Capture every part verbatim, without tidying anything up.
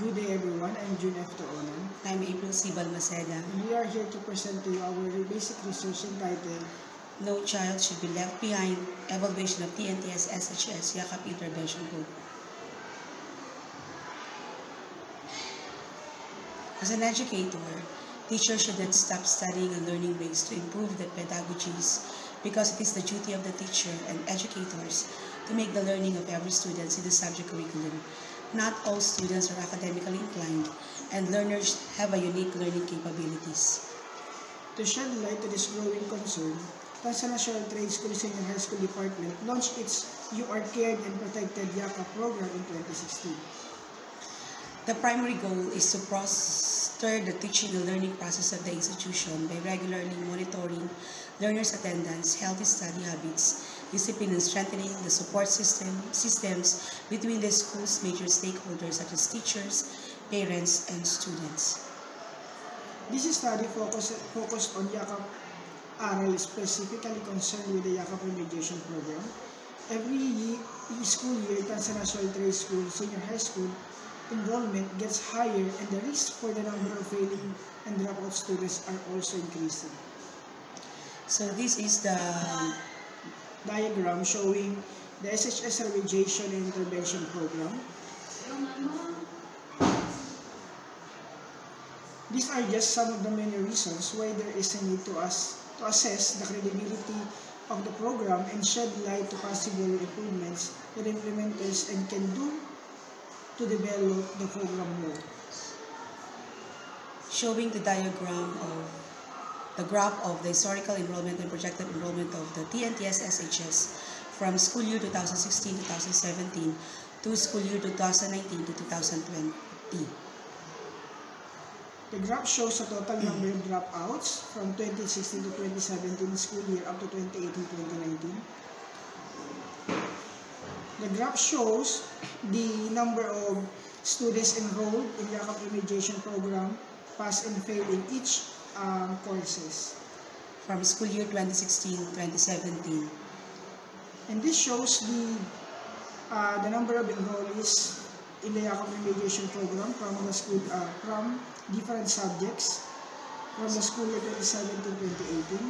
Good day everyone, I'm June F. Tuonan. I'm April C. Balmaceda. And we are here to present to you our basic research entitled No Child Should Be Left Behind, Evaluation of T N T S S H S YACAP Intervention Group. As an educator, teachers should not stop studying and learning ways to improve their pedagogies because it is the duty of the teacher and educators to make the learning of every student in the subject curriculum. Not all students are academically inclined, and learners have a unique learning capabilities. To shed light to this growing concern, Tanza National Trade School Senior High School Department launched its You Are Cared and Protected YACAP program in twenty sixteen. The primary goal is to foster the teaching and learning process of the institution by regularly monitoring learners' attendance, healthy study habits, discipline, and strengthening the support system systems between the school's major stakeholders such as teachers, parents, and students. This study focused, focused on YACAP Aral, specifically concerned with the YACAP remediation program. Every year, school year, Tanza National Trade School Senior High School enrollment gets higher, and the risk for the number of failing and dropout students are also increasing. So this is the diagram showing the S H S remediation and intervention program. These are just some of the many reasons why there is a need to us to assess the credibility of the program and shed light to possible improvements that implementers and can do to develop the program more. Showing the diagram of the graph of the historical enrollment and projected enrollment of the T N T S S H S from school year twenty sixteen to twenty seventeen to school year twenty nineteen to twenty twenty. The graph shows the total number of dropouts from twenty sixteen to twenty seventeen school year up to twenty eighteen to twenty nineteen. The graph shows the number of students enrolled in the YACAP remediation program, pass and fail in each Um, courses from school year twenty sixteen to twenty seventeen, and this shows the uh, the number of enrollees in the YACAP remediation program from the school uh, from different subjects from the school year twenty seventeen to twenty eighteen,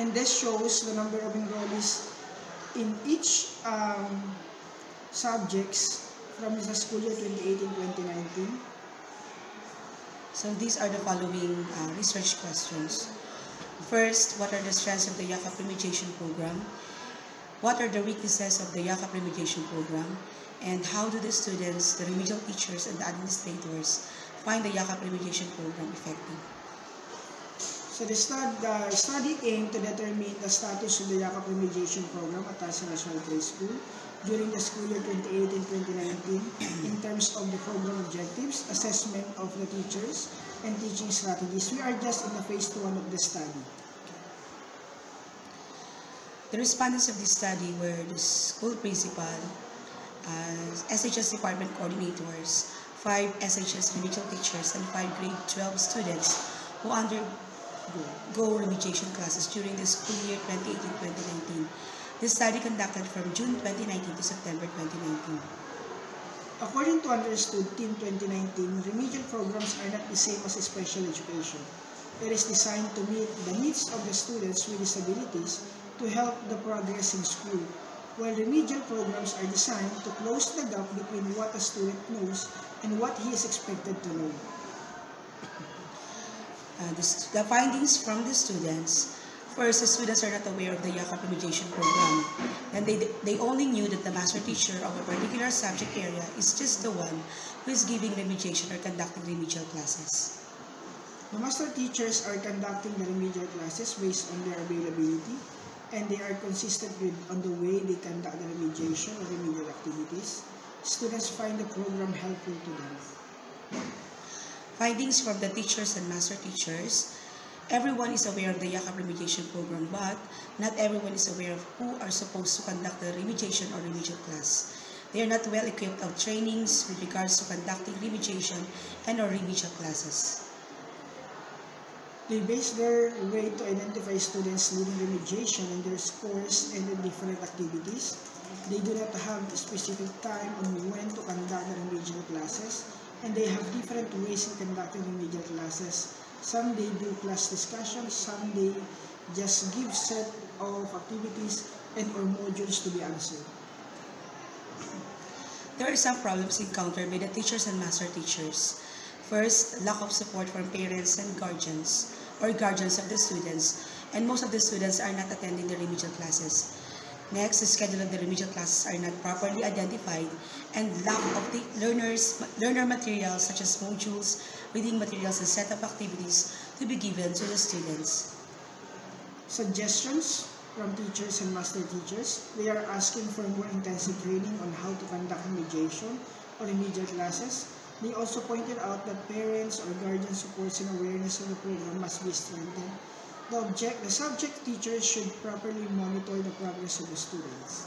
and this shows the number of enrollees in each um, subjects from the school year twenty eighteen to twenty nineteen. So these are the following uh, research questions. First, what are the strengths of the YACAP remediation program? What are the weaknesses of the YACAP remediation program? And how do the students, the remedial teachers, and the administrators find the YACAP remediation program effective? So the study, the study aimed to determine the status of the YACAP remediation program at Tanza National Trade School during the school year twenty eighteen to twenty nineteen in terms of the program objectives, assessment of the teachers, and teaching strategies. We are just in the phase one of the study. The respondents of this study were the school principal, uh, S H S department coordinators, five S H S remedial teachers, and five grade twelve students who under Go remediation classes during the school year twenty eighteen to twenty nineteen. The study conducted from June twenty nineteen to September twenty nineteen. According to Understood Team twenty nineteen, remedial programs are not the same as special education. It is designed to meet the needs of the students with disabilities to help the progress in school, while remedial programs are designed to close the gap between what a student knows and what he is expected to know. Uh, the, the findings from the students. First, the students are not aware of the YACAP remediation program, and they, they only knew that the master teacher of a particular subject area is just the one who is giving remediation or conducting remedial classes. The master teachers are conducting the remedial classes based on their availability, and they are consistent with on the way they conduct the remediation or remedial activities. Students find the program helpful to them. Findings from the teachers and master teachers. Everyone is aware of the YACAP remediation program, but not everyone is aware of who are supposed to conduct the remediation or remedial class. They are not well equipped of trainings with regards to conducting remediation and or remedial classes. They base their way to identify students needing remediation and their scores and the different activities. They do not have a specific time on when to conduct the remedial classes, and they have different ways in conducting remedial classes. Some they do class discussions, some they just give set of activities and or modules to be answered. There are some problems encountered by the teachers and master teachers. First, lack of support from parents and guardians or guardians of the students, and most of the students are not attending the remedial classes. Next, the schedule of the remedial classes are not properly identified, and lack of the learners, learner materials such as modules, reading materials, and set of activities to be given to the students. Suggestions from teachers and master teachers. They are asking for more intensive training on how to conduct remediation or remedial classes. They also pointed out that parents or guardian supports and awareness of the program must be strengthened. The, object, the subject teachers should properly monitor the progress of the students.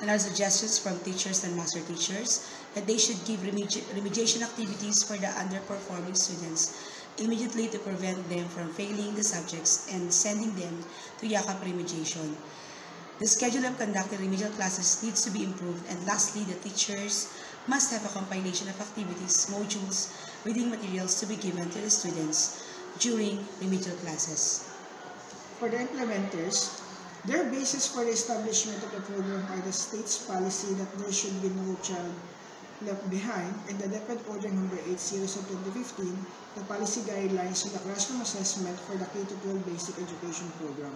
And our suggestions from teachers and master teachers that they should give remedi remediation activities for the underperforming students immediately to prevent them from failing the subjects and sending them to YACAP remediation. The schedule of conducting remedial classes needs to be improved, and lastly, the teachers must have a compilation of activities, modules, reading materials to be given to the students during remedial classes. For the implementers, their basis for the establishment of the program are the state's policy that there should be no child left behind and the DepEd Order Number eight series of twenty fifteen, the policy guidelines on the classroom assessment for the K twelve basic education program.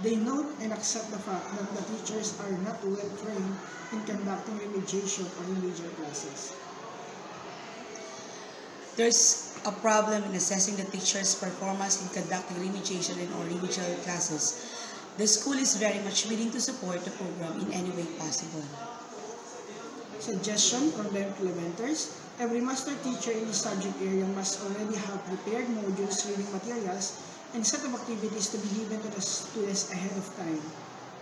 They note and accept the fact that the teachers are not well trained in conducting remediation or remedial classes. There's a problem in assessing the teacher's performance in conducting remediation and or remedial classes. The school is very much willing to support the program in any way possible. Suggestion from the implementers. Every master teacher in the subject area must already have prepared modules, reading materials, and set of activities to be given to the students ahead of time.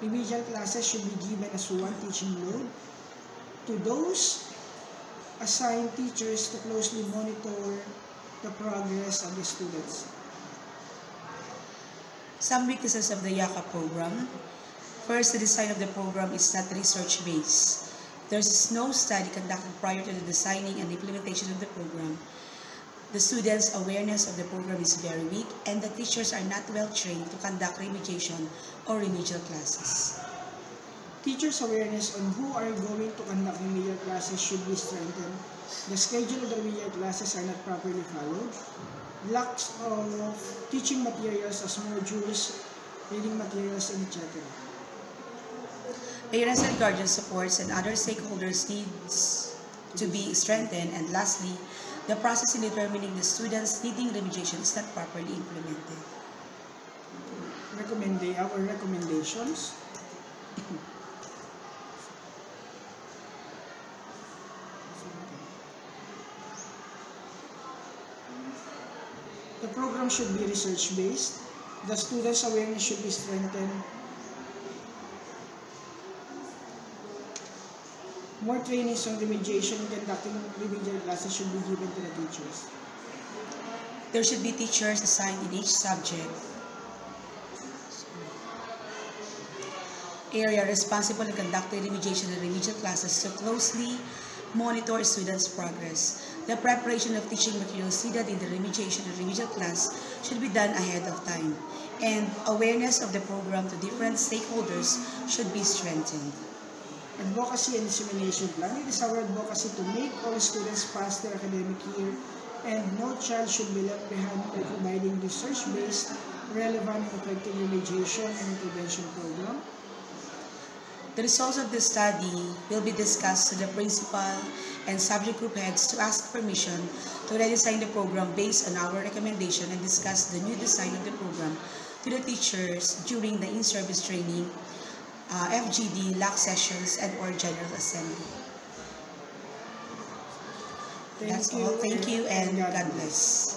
Remedial classes should be given as one teaching load to those assigned teachers to closely monitor the progress of the students. Some weaknesses of the YACAP program. First, the design of the program is not research-based. There is no study conducted prior to the designing and implementation of the program. The students' awareness of the program is very weak, and the teachers are not well trained to conduct remediation or remedial classes. Teachers' awareness on who are going to conduct remedial classes should be strengthened. The schedule of the remedial classes are not properly followed. Lack of teaching materials as modules, reading materials, et cetera. Parents and guardian supports and other stakeholders needs to be strengthened, and lastly, the process in determining the students needing remediation is not properly implemented. Recommend our recommendations. The program should be research-based. The students' awareness should be strengthened. More trainings on remediation and conducting remedial classes should be given to the teachers. There should be teachers assigned in each subject area responsible in conducting remediation and remedial classes to closely monitor students' progress. The preparation of teaching materials needed in the remediation and remedial class should be done ahead of time, and awareness of the program to different stakeholders should be strengthened. Advocacy and dissemination plan. It is our advocacy to make all students pass their academic year, and no child should be left behind by providing research-based, relevant, and effective remediation and intervention program. The results of this study will be discussed to the principal and subject group heads to ask permission to redesign the program based on our recommendation and discuss the new design of the program to the teachers during the in-service training, Uh, F G D, L A C sessions, and or General Assembly. Thank That's you. all. Thank you and God bless.